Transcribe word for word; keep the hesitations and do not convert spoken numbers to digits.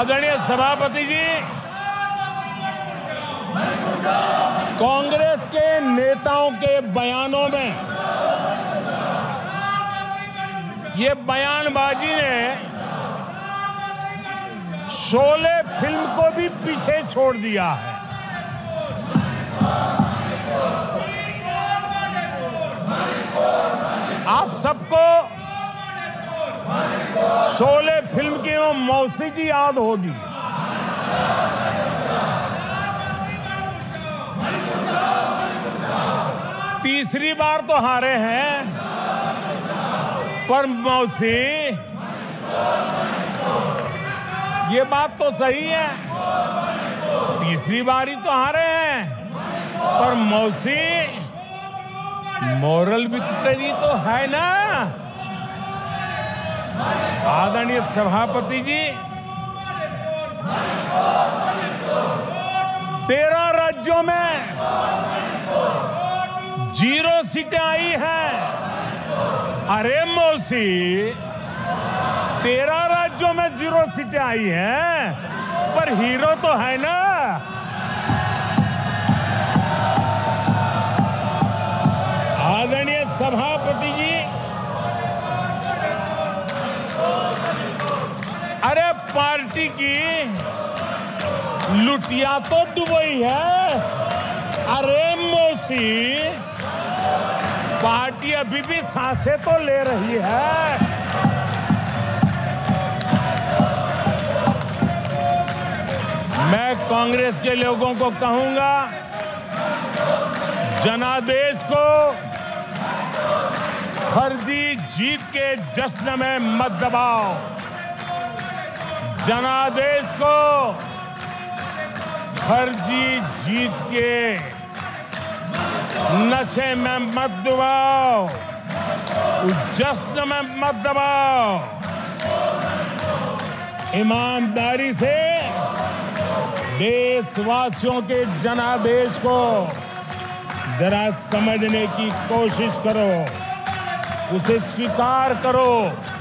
आदरणीय सभापति जी, कांग्रेस के नेताओं के बयानों में ये बयानबाजी ने शोले फिल्म को भी पीछे छोड़ दिया है। आप सबको शोले फिल्म की वो मौसी जी याद होगी। तीसरी बार तो हारे हैं, पर मौसी ये बात तो सही है, तीसरी बार ही तो हारे हैं, पर मौसी मोरल विक्ट्री तो है ना। आदरणीय सभापति जी, तेरह राज्यों में जीरो सीटें आई हैं। अरे मौसी, तेरह राज्यों में जीरो सीटें आई हैं, पर हीरो तो है ना। आदरणीय सभापति जी, अरे पार्टी की लुटिया तो दुबई है। अरे मौसी, पार्टी अभी भी सांसें तो ले रही है। मैं कांग्रेस के लोगों को कहूंगा, जनादेश को फर्जी जीत के जश्न में मत दबाओ। जनादेश को फर्जी जीत के नशे में मत दबाओ, जश्न में मत दबाओ। ईमानदारी से देशवासियों के जनादेश को जरा समझने की कोशिश करो, उसे स्वीकार करो।